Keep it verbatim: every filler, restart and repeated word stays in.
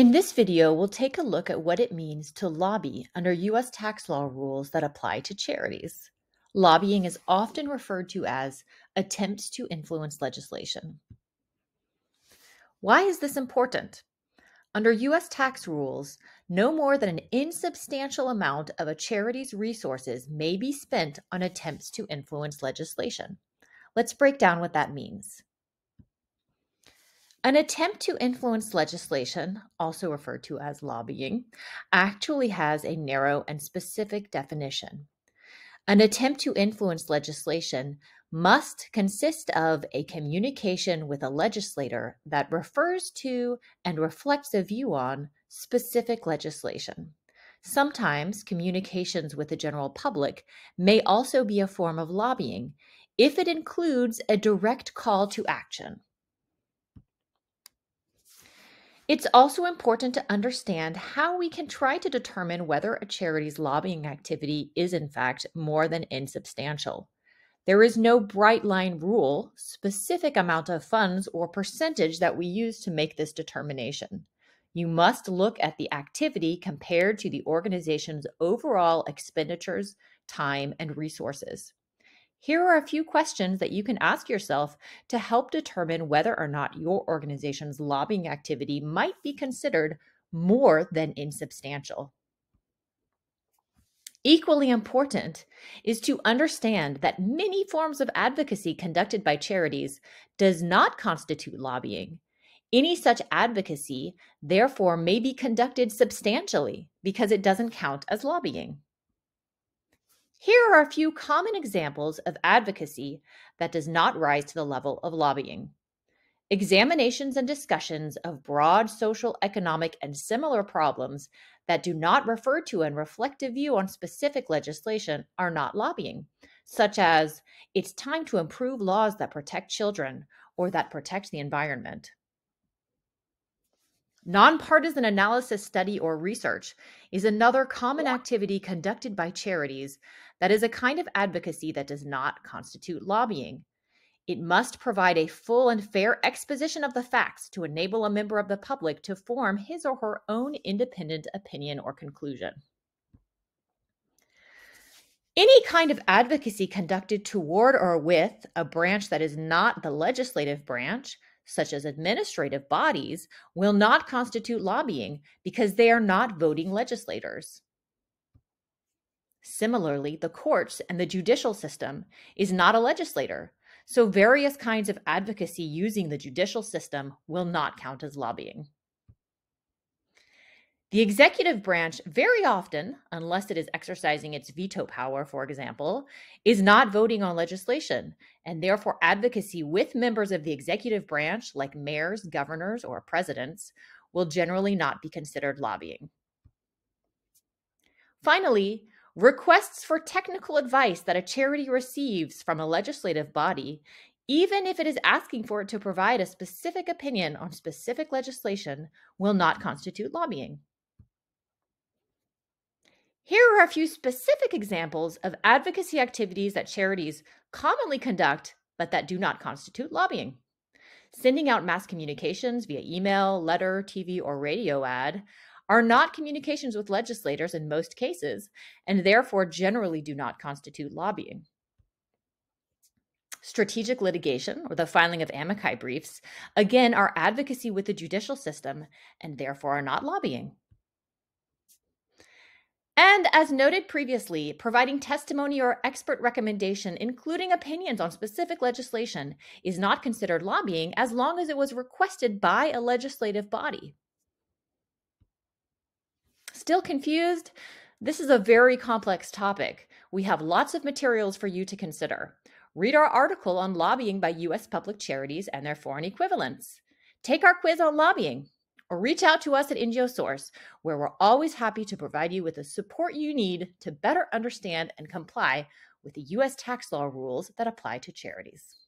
In this video, we'll take a look at what it means to lobby under U S tax law rules that apply to charities. Lobbying is often referred to as attempts to influence legislation. Why is this important? Under U S tax rules, no more than an insubstantial amount of a charity's resources may be spent on attempts to influence legislation. Let's break down what that means. An attempt to influence legislation, also referred to as lobbying, actually has a narrow and specific definition. An attempt to influence legislation must consist of a communication with a legislator that refers to and reflects a view on specific legislation. Sometimes communications with the general public may also be a form of lobbying if it includes a direct call to action. It's also important to understand how we can try to determine whether a charity's lobbying activity is in fact more than insubstantial. There is no bright line rule, specific amount of funds, or percentage that we use to make this determination. You must look at the activity compared to the organization's overall expenditures, time, and resources. Here are a few questions that you can ask yourself to help determine whether or not your organization's lobbying activity might be considered more than insubstantial. Equally important is to understand that many forms of advocacy conducted by charities does not constitute lobbying. Any such advocacy, therefore, may be conducted substantially because it doesn't count as lobbying. Here are a few common examples of advocacy that does not rise to the level of lobbying. Examinations and discussions of broad social, economic, and similar problems that do not refer to and reflect a view on specific legislation are not lobbying, such as, it's time to improve laws that protect children or that protect the environment. Nonpartisan analysis, study, or research is another common activity conducted by charities that is a kind of advocacy that does not constitute lobbying. It must provide a full and fair exposition of the facts to enable a member of the public to form his or her own independent opinion or conclusion. Any kind of advocacy conducted toward or with a branch that is not the legislative branch, such as administrative bodies, will not constitute lobbying because they are not voting legislators. Similarly, the courts and the judicial system is not a legislator, so various kinds of advocacy using the judicial system will not count as lobbying. The executive branch very often, unless it is exercising its veto power, for example, is not voting on legislation, and therefore advocacy with members of the executive branch, like mayors, governors, or presidents, will generally not be considered lobbying. Finally, requests for technical advice that a charity receives from a legislative body, even if it is asking for it to provide a specific opinion on specific legislation, will not constitute lobbying. Here are a few specific examples of advocacy activities that charities commonly conduct, but that do not constitute lobbying. Sending out mass communications via email, letter, T V, or radio ad are not communications with legislators in most cases, and therefore generally do not constitute lobbying. Strategic litigation, or the filing of amici briefs, again are advocacy with the judicial system, and therefore are not lobbying. And as noted previously, providing testimony or expert recommendation, including opinions on specific legislation, is not considered lobbying as long as it was requested by a legislative body. Still confused? This is a very complex topic. We have lots of materials for you to consider. Read our article on lobbying by U S public charities and their foreign equivalents. Take our quiz on lobbying. Or reach out to us at N G O Source, where we're always happy to provide you with the support you need to better understand and comply with the U S tax law rules that apply to charities.